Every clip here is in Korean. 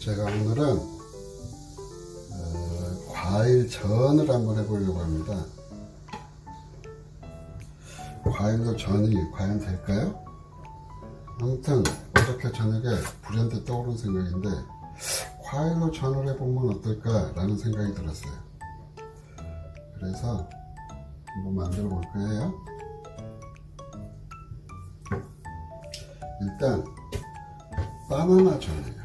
제가 오늘은 과일전을 한번 해보려고 합니다. 과일로 전이 과연 될까요? 아무튼 어저께 저녁에 불현듯 떠오른 생각인데 과일로 전을 해보면 어떨까 라는 생각이 들었어요. 그래서 한번 만들어 볼 거예요. 일단 바나나 전이에요.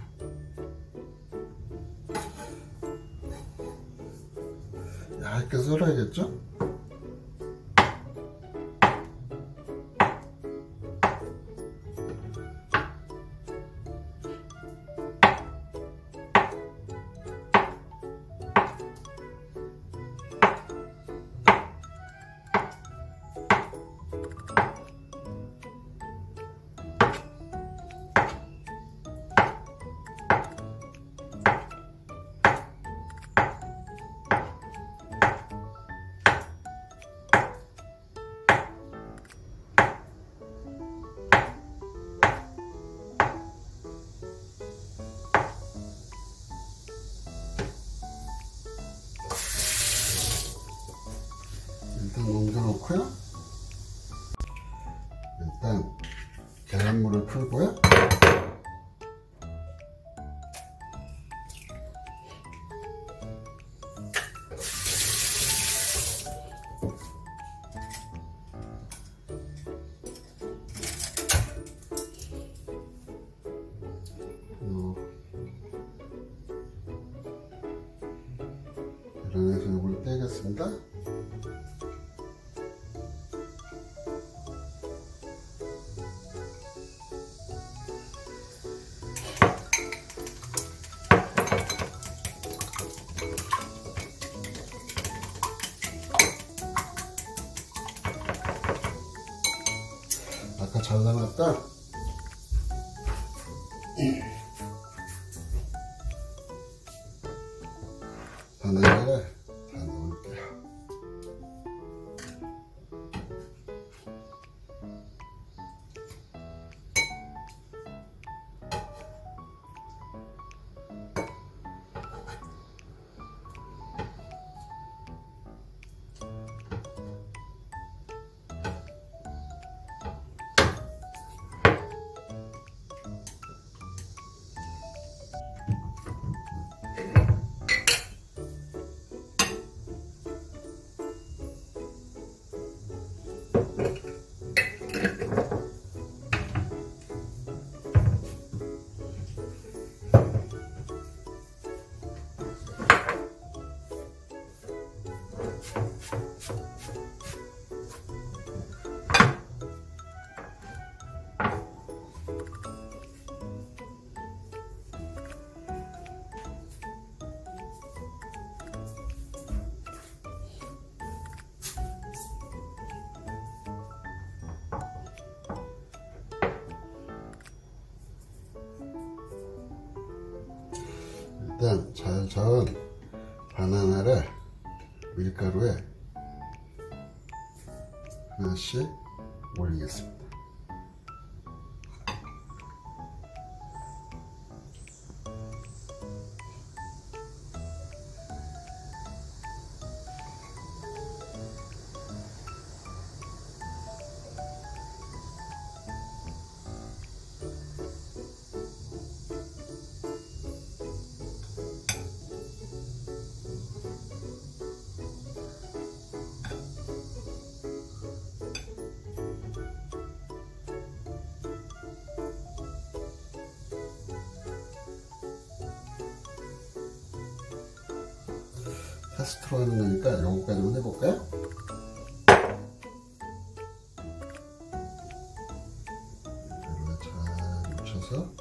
얇게 썰어야겠죠? 옮겨놓고요. 일단 계란물을 풀고요. 계란에서 이걸 떼겠습니다. 아까 잘라놨다. 바나나를 다 넣을게요. 일단 잘 저은 바나나를 밀가루에 하나씩 올리겠습니다. 테스트로 하는 거니까 요거까지만 해볼까요? 이걸로 잘 묻혀서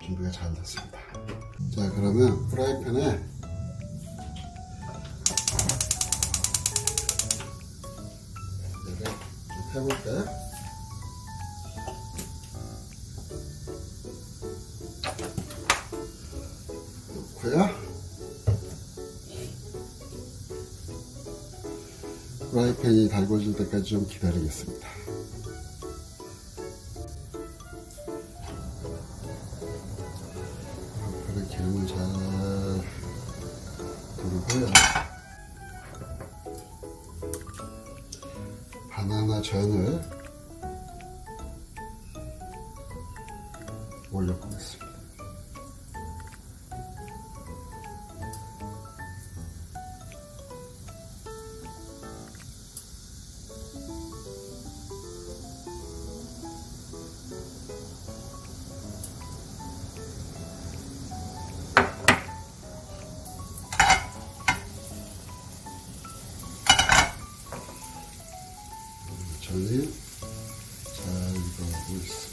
준비가 잘 됐습니다. 자, 그러면 프라이팬에 해볼까요? 프라이팬이 달궈질 때까지 좀 기다리겠습니다. 그래, 기름을 잘 두르고요. 바나나 전을 올려보겠습니다. 전이 잘 익어가고 있습니다.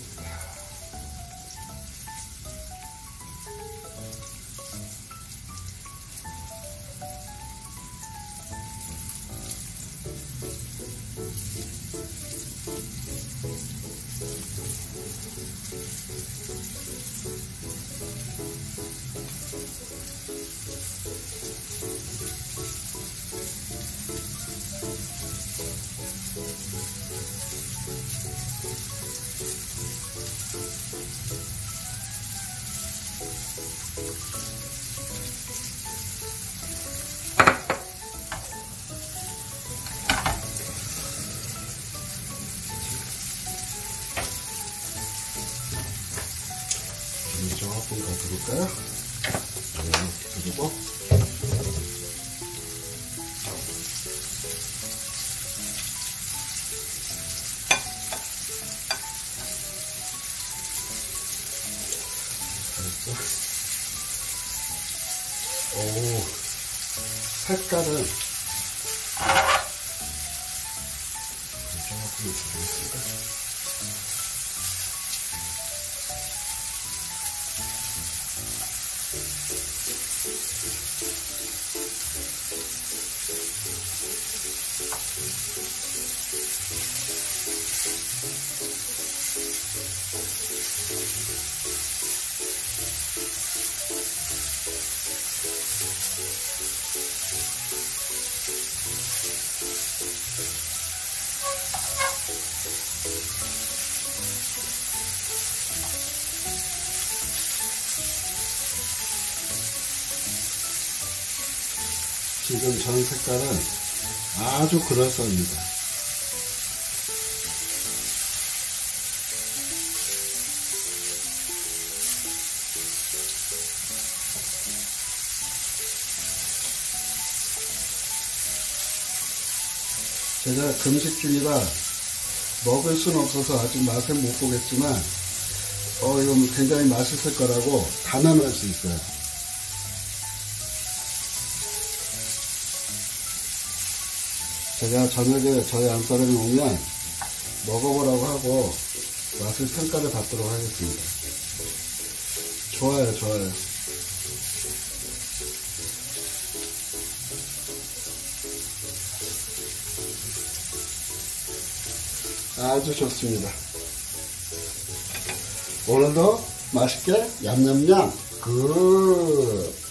조금 더 들을까요? 이렇게 들고 오, 색깔은 조금 들겠습니다. 지금 전 색깔은 아주 그럴싸합니다. 제가 금식 중이라 먹을 순 없어서 아직 맛은 못 보겠지만 이건 굉장히 맛있을 거라고 단언할 수 있어요. 제가 저녁에 저희 안사람이 오면 먹어보라고 하고 맛을 평가를 받도록 하겠습니다. 좋아요, 좋아요. 아주 좋습니다. 오늘도 맛있게 얌얌얌 굿.